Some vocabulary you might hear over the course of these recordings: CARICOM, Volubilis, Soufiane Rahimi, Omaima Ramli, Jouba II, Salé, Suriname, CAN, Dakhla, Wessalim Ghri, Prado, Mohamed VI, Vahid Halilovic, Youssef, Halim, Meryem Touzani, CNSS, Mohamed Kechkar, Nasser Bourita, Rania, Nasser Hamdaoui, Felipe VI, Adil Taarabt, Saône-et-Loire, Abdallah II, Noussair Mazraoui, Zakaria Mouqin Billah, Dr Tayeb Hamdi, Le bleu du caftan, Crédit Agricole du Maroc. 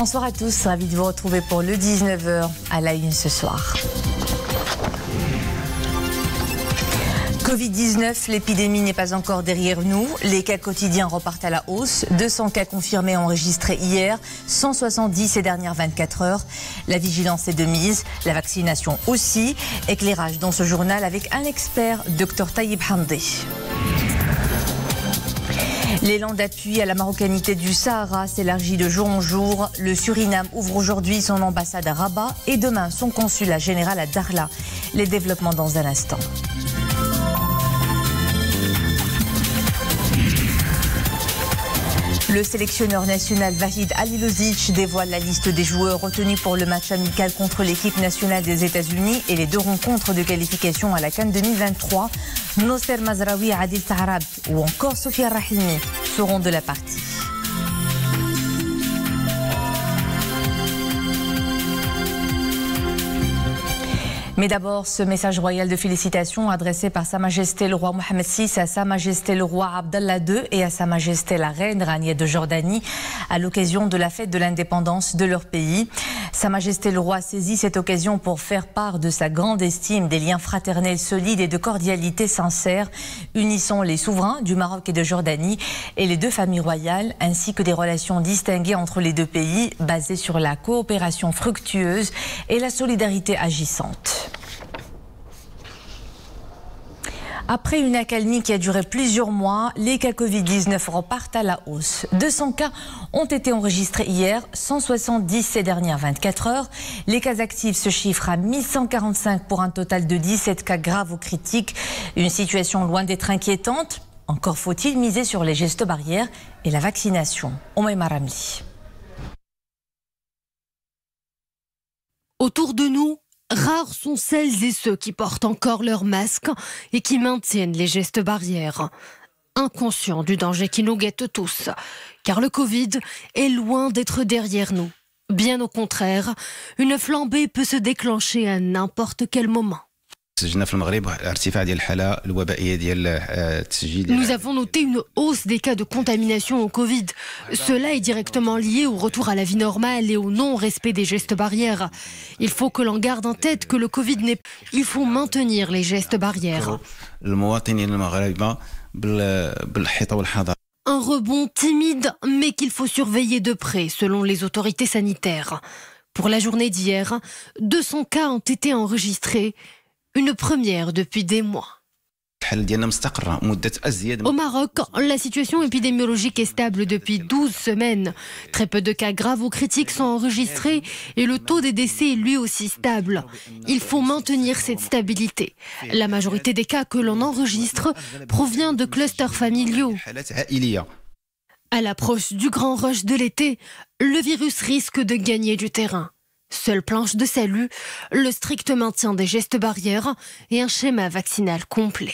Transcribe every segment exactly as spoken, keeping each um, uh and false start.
Bonsoir à tous, ravi de vous retrouver pour le dix-neuf heures à la une ce soir. Covid dix-neuf, l'épidémie n'est pas encore derrière nous. Les cas quotidiens repartent à la hausse. deux cents cas confirmés enregistrés hier, cent soixante-dix ces dernières vingt-quatre heures. La vigilance est de mise, la vaccination aussi. Éclairage dans ce journal avec un expert, Dr Tayeb Hamdi. L'élan d'appui à la marocanité du Sahara s'élargit de jour en jour. Le Suriname ouvre aujourd'hui son ambassade à Rabat et demain son consulat général à Dakhla. Les développements dans un instant. Le sélectionneur national Vahid Halilovic dévoile la liste des joueurs retenus pour le match amical contre l'équipe nationale des États-Unis et les deux rencontres de qualification à la CAN deux mille vingt-trois. Noussair Mazraoui, Adil Taarabt ou encore Soufiane Rahimi seront de la partie. Mais d'abord, ce message royal de félicitations adressé par Sa Majesté le roi Mohamed six à Sa Majesté le roi Abdallah deux et à Sa Majesté la reine Rania de Jordanie à l'occasion de la fête de l'indépendance de leur pays. Sa Majesté le roi saisit cette occasion pour faire part de sa grande estime des liens fraternels solides et de cordialité sincère unissant les souverains du Maroc et de Jordanie et les deux familles royales ainsi que des relations distinguées entre les deux pays basées sur la coopération fructueuse et la solidarité agissante. Après une accalmie qui a duré plusieurs mois, les cas Covid dix-neuf repartent à la hausse. deux cents cas ont été enregistrés hier, cent soixante-dix ces dernières vingt-quatre heures. Les cas actifs se chiffrent à mille cent quarante-cinq pour un total de dix-sept cas graves ou critiques. Une situation loin d'être inquiétante. Encore faut-il miser sur les gestes barrières et la vaccination. Omaima Ramli. Autour de nous, rares sont celles et ceux qui portent encore leur masque et qui maintiennent les gestes barrières. Inconscients du danger qui nous guette tous, car le Covid est loin d'être derrière nous. Bien au contraire, une flambée peut se déclencher à n'importe quel moment. Nous avons noté une hausse des cas de contamination au Covid. Cela est directement lié au retour à la vie normale et au non-respect des gestes barrières. Il faut que l'on garde en tête que le Covid n'est pas... Il faut maintenir les gestes barrières. Un rebond timide, mais qu'il faut surveiller de près, selon les autorités sanitaires. Pour la journée d'hier, deux cents cas ont été enregistrés. Une première depuis des mois. Au Maroc, la situation épidémiologique est stable depuis douze semaines. Très peu de cas graves ou critiques sont enregistrés et le taux des décès est lui aussi stable. Il faut maintenir cette stabilité. La majorité des cas que l'on enregistre provient de clusters familiaux. À l'approche du grand rush de l'été, le virus risque de gagner du terrain. Seule planche de salut, le strict maintien des gestes barrières et un schéma vaccinal complet.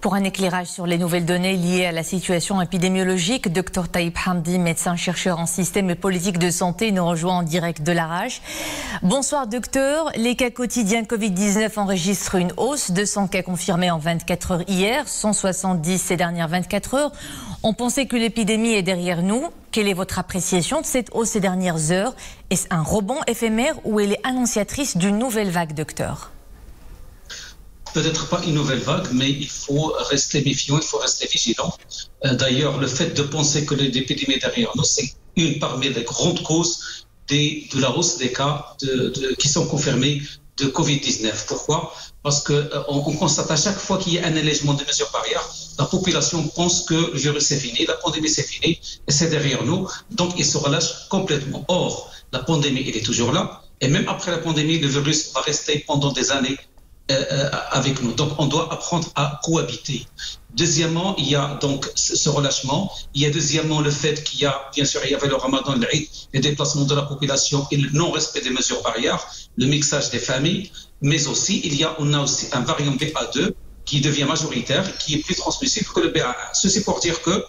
Pour un éclairage sur les nouvelles données liées à la situation épidémiologique, Dr Tayeb Hamdi, médecin-chercheur en système et politique de santé, nous rejoint en direct de l'Arrache. Bonsoir docteur, les cas quotidiens Covid dix-neuf enregistrent une hausse, deux cents cas confirmés en vingt-quatre heures hier, cent soixante-dix ces dernières vingt-quatre heures. On pensait que l'épidémie est derrière nous. Quelle est votre appréciation de cette hausse ces dernières heures? Est-ce un rebond éphémère ou elle est annonciatrice d'une nouvelle vague, docteur? Peut-être pas une nouvelle vague, mais il faut rester méfiant, il faut rester vigilant. D'ailleurs, le fait de penser que l'épidémie est derrière nous, c'est une parmi les grandes causes des, de la hausse des cas de, de, qui sont confirmés de Covid dix-neuf. Pourquoi? Parce qu'on euh, constate à chaque fois qu'il y a un allègement des mesures barrières, la population pense que le virus est fini, la pandémie c'est fini, et c'est derrière nous, donc il se relâche complètement. Or, la pandémie, elle est toujours là, et même après la pandémie, le virus va rester pendant des années euh, euh, avec nous. Donc on doit apprendre à cohabiter. Deuxièmement, il y a donc ce relâchement. Il y a deuxièmement le fait qu'il y a, bien sûr, il y avait le ramadan, l'Aïd, les déplacements de la population et le non-respect des mesures barrières, le mixage des familles. Mais aussi, il y a, on a aussi un variant B A deux qui devient majoritaire, qui est plus transmissible que le B A un. Ceci pour dire que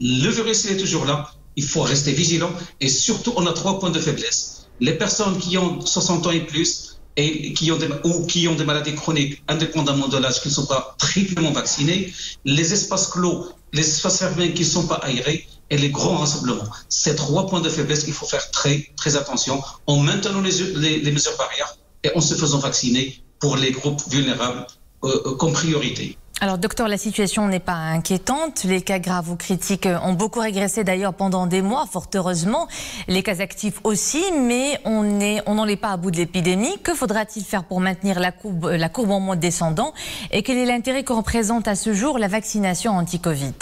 le virus il est toujours là, il faut rester vigilant et surtout, on a trois points de faiblesse. Les personnes qui ont soixante ans et plus et qui ont des, ou qui ont des maladies chroniques, indépendamment de l'âge, qui ne sont pas triplement vaccinés, les espaces clos, les espaces fermés qui ne sont pas aérés et les grands rassemblements. Ces trois points de faiblesse, il faut faire très, très attention en maintenant les, les, les mesures barrières et en se faisant vacciner pour les groupes vulnérables euh, comme priorité. Alors, docteur, la situation n'est pas inquiétante. Les cas graves ou critiques ont beaucoup régressé d'ailleurs pendant des mois, fort heureusement. Les cas actifs aussi, mais on n'en est pas à bout de l'épidémie. Que faudra-t-il faire pour maintenir la courbe, la courbe en mode descendant? Et quel est l'intérêt que représente à ce jour la vaccination anti-Covid?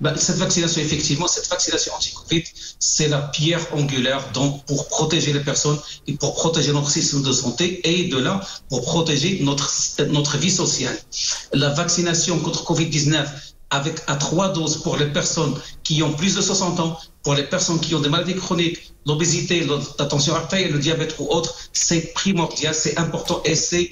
Ben, cette vaccination, effectivement, cette vaccination anti-Covid, c'est la pierre angulaire donc, pour protéger les personnes et pour protéger notre système de santé et de là, pour protéger notre, notre vie sociale. La vaccination contre Covid dix-neuf, avec à trois doses pour les personnes qui ont plus de soixante ans, pour les personnes qui ont des maladies chroniques, l'obésité, la tension artérielle, le diabète ou autre, c'est primordial, c'est important et c'est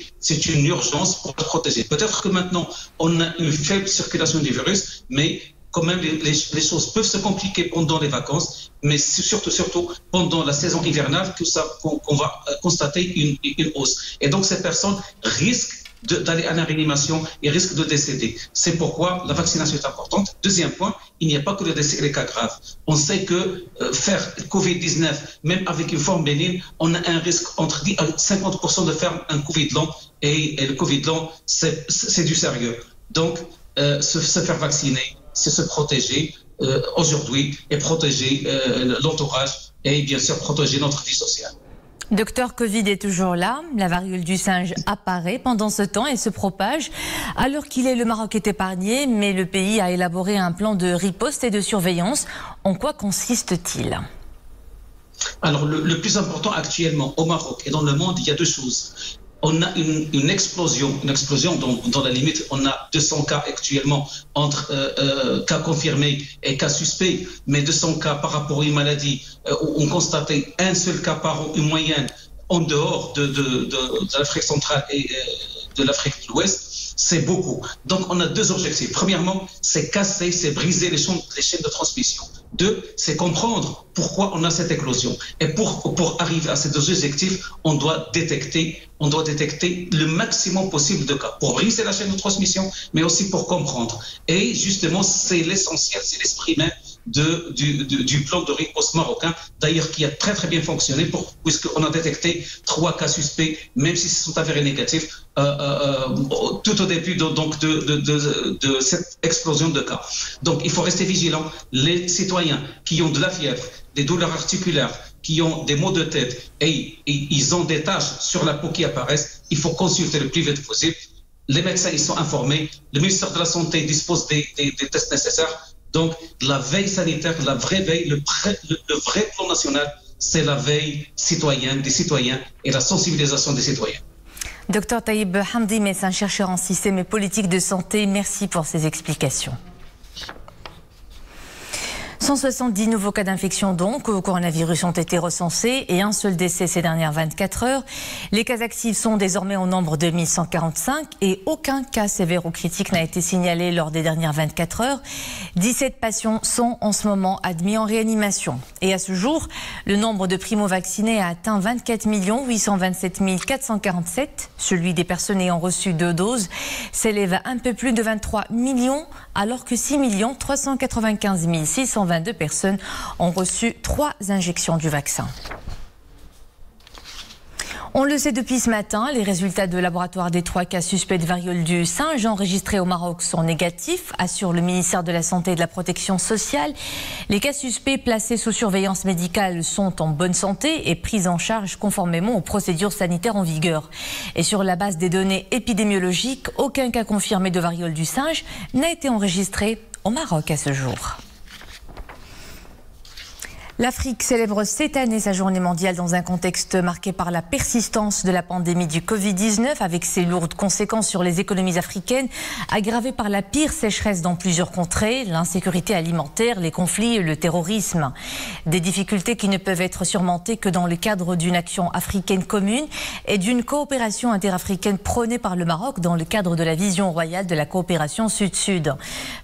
une urgence pour se protéger. Peut-être que maintenant, on a une faible circulation du virus, mais quand même, les, les choses peuvent se compliquer pendant les vacances, mais surtout, surtout pendant la saison hivernale, que ça, qu'on, qu'on va constater une, une hausse. Et donc, ces personnes risquent d'aller à la réanimation et risquent de décéder. C'est pourquoi la vaccination est importante. Deuxième point, il n'y a pas que les, décès, les cas graves. On sait que euh, faire Covid dix-neuf, même avec une forme bénigne, on a un risque entre dix à cinquante pour cent de faire un Covid long, et, et le Covid long, c'est du sérieux. Donc, euh, se, se faire vacciner, c'est se protéger euh, aujourd'hui et protéger euh, l'entourage et bien sûr protéger notre vie sociale. Docteur, Covid est toujours là, la variole du singe apparaît pendant ce temps et se propage. Alors qu'il est, le Maroc est épargné, mais le pays a élaboré un plan de riposte et de surveillance. En quoi consiste-t-il ? Alors le, le plus important actuellement au Maroc et dans le monde, il y a deux choses. On a une, une explosion, une explosion dont, dans la limite, on a deux cents cas actuellement entre euh, euh, cas confirmés et cas suspects, mais deux cents cas par rapport à une maladie euh, où on constatait un seul cas par an, une moyenne, en dehors de, de, de, de l'Afrique centrale et euh, de l'Afrique de l'Ouest, c'est beaucoup. Donc on a deux objectifs. Premièrement, c'est casser, c'est briser les chaînes, les chaînes de transmission. Deux, c'est comprendre pourquoi on a cette éclosion. Et pour, pour arriver à ces deux objectifs, on doit détecter, on doit détecter le maximum possible de cas pour briser la chaîne de transmission, mais aussi pour comprendre. Et justement, c'est l'essentiel, c'est l'esprit même de, du, du, du plan de riposte marocain, d'ailleurs qui a très très bien fonctionné, pour, puisqu'on a détecté trois cas suspects, même s'ils se sont avérés négatifs, euh, euh, tout au début de, donc de, de, de, de cette explosion de cas. Donc il faut rester vigilant. Les citoyens qui ont de la fièvre, des douleurs articulaires, qui ont des maux de tête et, et ils ont des taches sur la peau qui apparaissent, il faut consulter le plus vite possible. Les médecins, ils sont informés. Le ministère de la Santé dispose des, des, des tests nécessaires. Donc, la veille sanitaire, la vraie veille, le, pré, le, le vrai plan national, c'est la veille citoyenne des citoyens et la sensibilisation des citoyens. Docteur Tayeb Hamdi, médecin chercheur en système et politique de santé, merci pour ces explications. cent soixante-dix nouveaux cas d'infection donc au coronavirus ont été recensés et un seul décès ces dernières vingt-quatre heures. Les cas actifs sont désormais au nombre de mille cent quarante-cinq et aucun cas sévère ou critique n'a été signalé lors des dernières vingt-quatre heures. dix-sept patients sont en ce moment admis en réanimation. Et à ce jour, le nombre de primo-vaccinés a atteint vingt-quatre millions huit cent vingt-sept mille quatre cent quarante-sept. Celui des personnes ayant reçu deux doses s'élève à un peu plus de vingt-trois millions alors que six millions trois cent quatre-vingt-quinze mille six cent vingt vingt-deux personnes ont reçu trois injections du vaccin. On le sait depuis ce matin, les résultats de laboratoire des trois cas suspects de variole du singe enregistrés au Maroc sont négatifs, assure le ministère de la Santé et de la Protection sociale. Les cas suspects placés sous surveillance médicale sont en bonne santé et pris en charge conformément aux procédures sanitaires en vigueur. Et sur la base des données épidémiologiques, aucun cas confirmé de variole du singe n'a été enregistré au Maroc à ce jour. L'Afrique célèbre cette année sa journée mondiale dans un contexte marqué par la persistance de la pandémie du Covid dix-neuf avec ses lourdes conséquences sur les économies africaines, aggravées par la pire sécheresse dans plusieurs contrées, l'insécurité alimentaire, les conflits et le terrorisme. Des difficultés qui ne peuvent être surmontées que dans le cadre d'une action africaine commune et d'une coopération interafricaine prônée par le Maroc dans le cadre de la vision royale de la coopération sud-sud.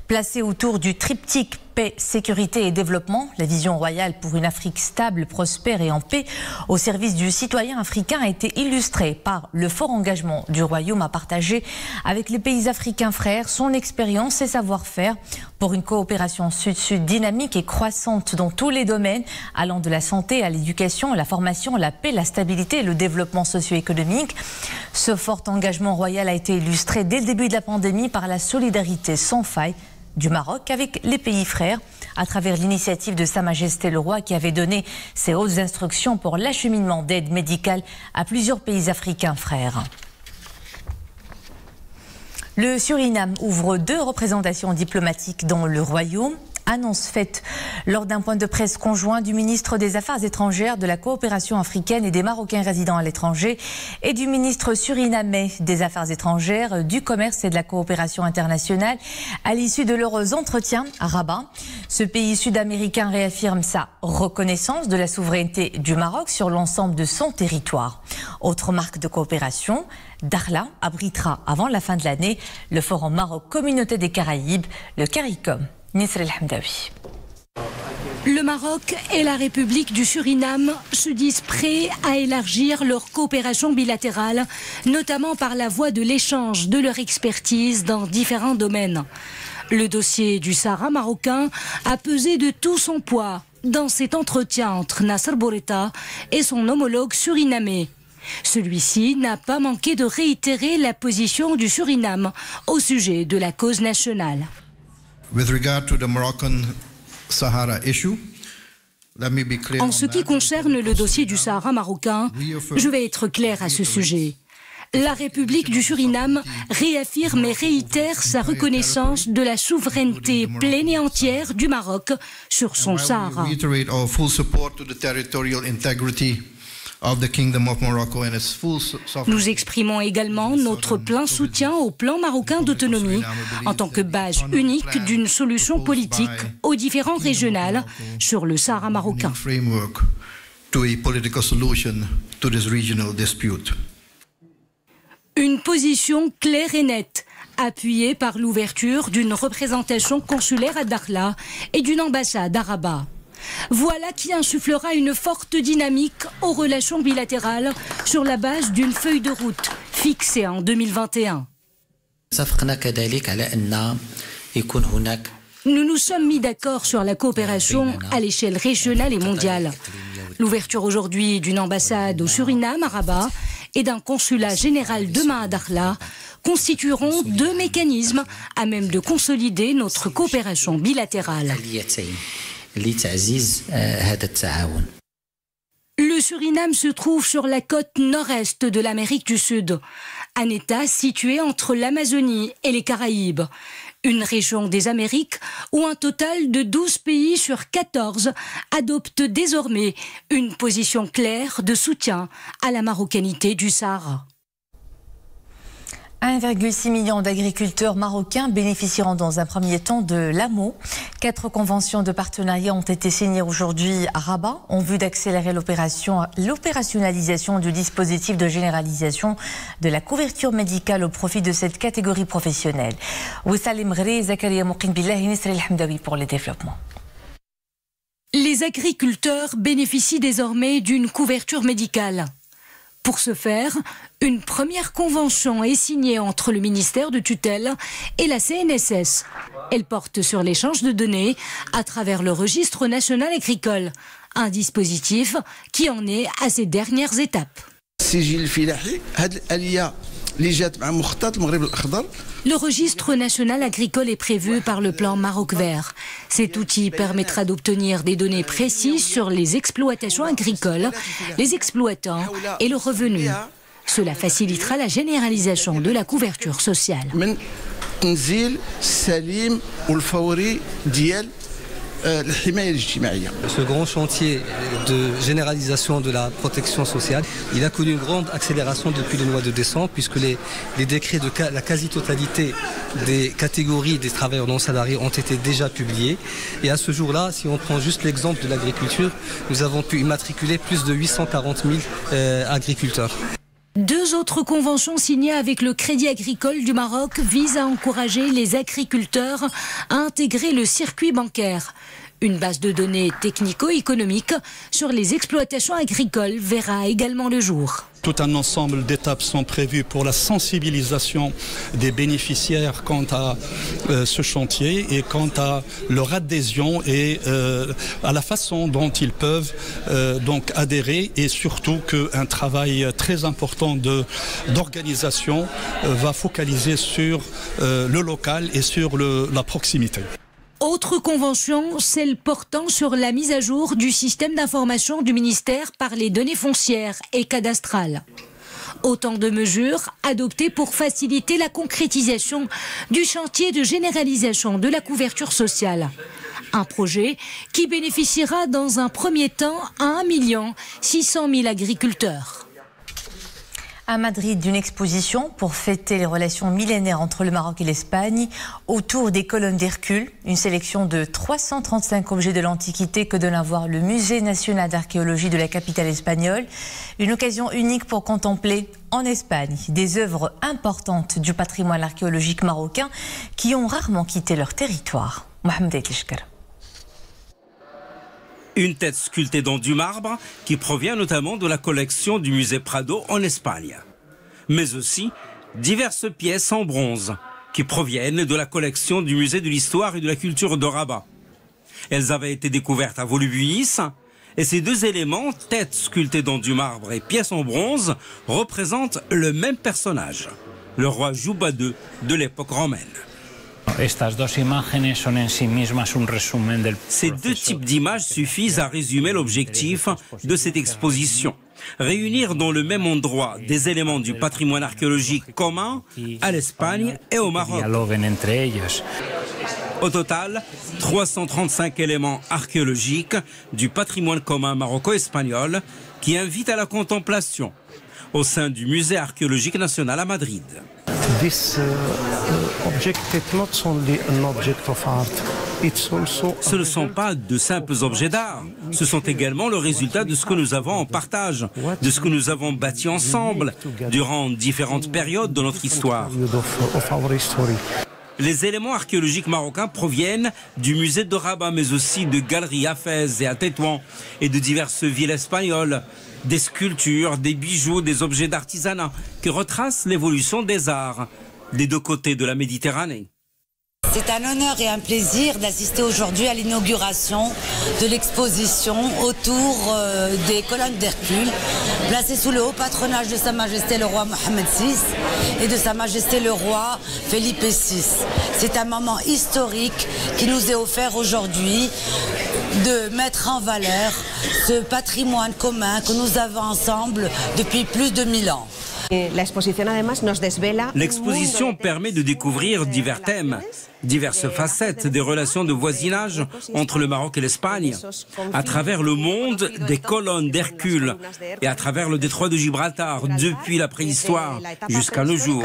Placée autour du triptyque paix, sécurité et développement, la vision royale pour une Afrique stable, prospère et en paix au service du citoyen africain a été illustrée par le fort engagement du Royaume à partager avec les pays africains frères son expérience et savoir-faire pour une coopération sud-sud dynamique et croissante dans tous les domaines, allant de la santé à l'éducation, la formation, la paix, la stabilité et le développement socio-économique. Ce fort engagement royal a été illustré dès le début de la pandémie par la solidarité sans faille du Maroc avec les pays frères à travers l'initiative de Sa Majesté le Roi qui avait donné ses hautes instructions pour l'acheminement d'aide médicale à plusieurs pays africains frères. Le Suriname ouvre deux représentations diplomatiques dans le Royaume. Annonce faite lors d'un point de presse conjoint du ministre des Affaires étrangères, de la coopération africaine et des Marocains résidant à l'étranger et du ministre surinamais des Affaires étrangères, du commerce et de la coopération internationale à l'issue de leurs entretiens à Rabat. Ce pays sud-américain réaffirme sa reconnaissance de la souveraineté du Maroc sur l'ensemble de son territoire. Autre marque de coopération, Darla abritera avant la fin de l'année le Forum Maroc-Communauté des Caraïbes, le CARICOM. Le Maroc et la République du Suriname se disent prêts à élargir leur coopération bilatérale, notamment par la voie de l'échange de leur expertise dans différents domaines. Le dossier du Sahara marocain a pesé de tout son poids dans cet entretien entre Nasser Bourita et son homologue surinamais. Celui-ci n'a pas manqué de réitérer la position du Suriname au sujet de la cause nationale. En ce qui concerne le dossier du Sahara marocain, je vais être clair à ce sujet. La République du Suriname réaffirme et réitère sa reconnaissance de la souveraineté pleine et entière du Maroc sur son Sahara. Nous exprimons également notre plein soutien au plan marocain d'autonomie en tant que base unique d'une solution politique aux différends régionales sur le Sahara marocain. Une position claire et nette, appuyée par l'ouverture d'une représentation consulaire à Dakhla et d'une ambassade à Rabat. Voilà qui insufflera une forte dynamique aux relations bilatérales sur la base d'une feuille de route fixée en deux mille vingt et un. Nous nous sommes mis d'accord sur la coopération à l'échelle régionale et mondiale. L'ouverture aujourd'hui d'une ambassade au Suriname à Rabat et d'un consulat général demain à Dakhla constitueront deux mécanismes à même de consolider notre coopération bilatérale. Le Suriname se trouve sur la côte nord-est de l'Amérique du Sud, un État situé entre l'Amazonie et les Caraïbes, une région des Amériques où un total de douze pays sur quatorze adoptent désormais une position claire de soutien à la marocanité du Sahara. un virgule six million d'agriculteurs marocains bénéficieront dans un premier temps de l'A M O. Quatre conventions de partenariat ont été signées aujourd'hui à Rabat en vue d'accélérer l'opération, l'opérationnalisation du dispositif de généralisation de la couverture médicale au profit de cette catégorie professionnelle. Wessalim Ghri, Zakaria Mouqin Billah et Nasser Hamdaoui pour les développements. Les agriculteurs bénéficient désormais d'une couverture médicale. Pour ce faire, une première convention est signée entre le ministère de tutelle et la C N S S. Elle porte sur l'échange de données à travers le registre national agricole, un dispositif qui en est à ses dernières étapes. Le registre national agricole est prévu par le plan Maroc Vert. Cet outil permettra d'obtenir des données précises sur les exploitations agricoles, les exploitants et le revenu. Cela facilitera la généralisation de la couverture sociale. Ce grand chantier de généralisation de la protection sociale, il a connu une grande accélération depuis le mois de décembre, puisque les, les décrets de la quasi-totalité des catégories des travailleurs non salariés ont été déjà publiés. Et à ce jour-là, si on prend juste l'exemple de l'agriculture, nous avons pu immatriculer plus de huit cent quarante mille euh, agriculteurs. Deux autres conventions signées avec le Crédit Agricole du Maroc visent à encourager les agriculteurs à intégrer le circuit bancaire. Une base de données technico-économique sur les exploitations agricoles verra également le jour. Tout un ensemble d'étapes sont prévues pour la sensibilisation des bénéficiaires quant à euh, ce chantier et quant à leur adhésion et euh, à la façon dont ils peuvent euh, donc adhérer, et surtout qu'un travail très important de, d'organisation euh, va focaliser sur euh, le local et sur le, la proximité. Autre convention, celle portant sur la mise à jour du système d'information du ministère par les données foncières et cadastrales. Autant de mesures adoptées pour faciliter la concrétisation du chantier de généralisation de la couverture sociale. Un projet qui bénéficiera dans un premier temps à un million six cent mille agriculteurs. À Madrid, une exposition pour fêter les relations millénaires entre le Maroc et l'Espagne autour des colonnes d'Hercule. Une sélection de trois cent trente-cinq objets de l'Antiquité que donne à voir le Musée national d'archéologie de la capitale espagnole. Une occasion unique pour contempler en Espagne des œuvres importantes du patrimoine archéologique marocain qui ont rarement quitté leur territoire. Mohamed Kechkar. Une tête sculptée dans du marbre qui provient notamment de la collection du musée Prado en Espagne. Mais aussi diverses pièces en bronze qui proviennent de la collection du musée de l'histoire et de la culture de Rabat. Elles avaient été découvertes à Volubilis et ces deux éléments, tête sculptée dans du marbre et pièces en bronze, représentent le même personnage, le roi Jouba deux de l'époque romaine. Ces deux types d'images suffisent à résumer l'objectif de cette exposition. Réunir dans le même endroit des éléments du patrimoine archéologique commun à l'Espagne et au Maroc. Au total, trois cent trente-cinq éléments archéologiques du patrimoine commun maroco-espagnol qui invitent à la contemplation au sein du Musée archéologique national à Madrid. Ce ne sont pas de simples objets d'art, ce sont également le résultat de ce que nous avons en partage, de ce que nous avons bâti ensemble durant différentes périodes de notre histoire. Les éléments archéologiques marocains proviennent du musée de Rabat, mais aussi de galeries à Fès et à Tétouan et de diverses villes espagnoles. Des sculptures, des bijoux, des objets d'artisanat qui retracent l'évolution des arts des deux côtés de la Méditerranée. C'est un honneur et un plaisir d'assister aujourd'hui à l'inauguration de l'exposition autour euh, des colonnes d'Hercule, placée sous le haut patronage de Sa Majesté le roi Mohamed six et de Sa Majesté le roi Felipe six. C'est un moment historique qui nous est offert aujourd'hui de mettre en valeur ce patrimoine commun que nous avons ensemble depuis plus de mille ans. L'exposition permet de découvrir divers thèmes, diverses facettes des relations de voisinage entre le Maroc et l'Espagne, à travers le monde des colonnes d'Hercule et à travers le détroit de Gibraltar, depuis la préhistoire jusqu'à nos jours.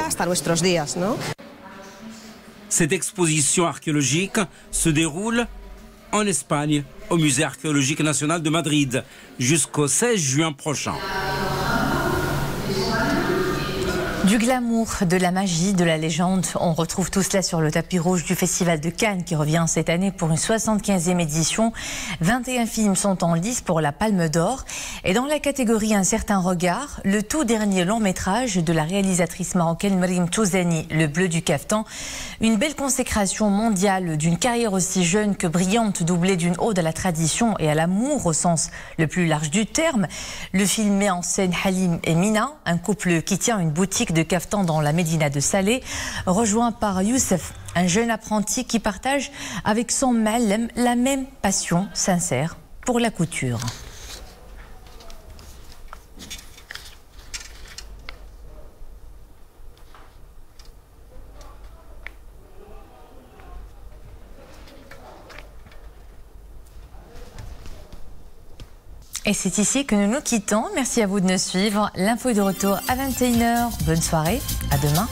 Cette exposition archéologique se déroule en Espagne, au Musée archéologique national de Madrid, jusqu'au seize juin prochain. Du glamour, de la magie, de la légende, on retrouve tout cela sur le tapis rouge du Festival de Cannes qui revient cette année pour une soixante-quinzième édition. vingt et un films sont en lice pour la Palme d'Or. Et dans la catégorie Un certain regard, le tout dernier long métrage de la réalisatrice marocaine Meryem Touzani, Le bleu du caftan. Une belle consécration mondiale d'une carrière aussi jeune que brillante, doublée d'une ode à la tradition et à l'amour au sens le plus large du terme. Le film met en scène Halim et Mina, un couple qui tient une boutique de caftan dans la médina de Salé, rejoint par Youssef, un jeune apprenti qui partage avec son ma'allem la même passion sincère pour la couture. Et c'est ici que nous nous quittons. Merci à vous de nous suivre. L'info est de retour à vingt et une heures. Bonne soirée. À demain.